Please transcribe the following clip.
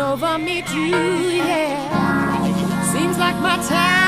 Over me too, yeah. Seems like my time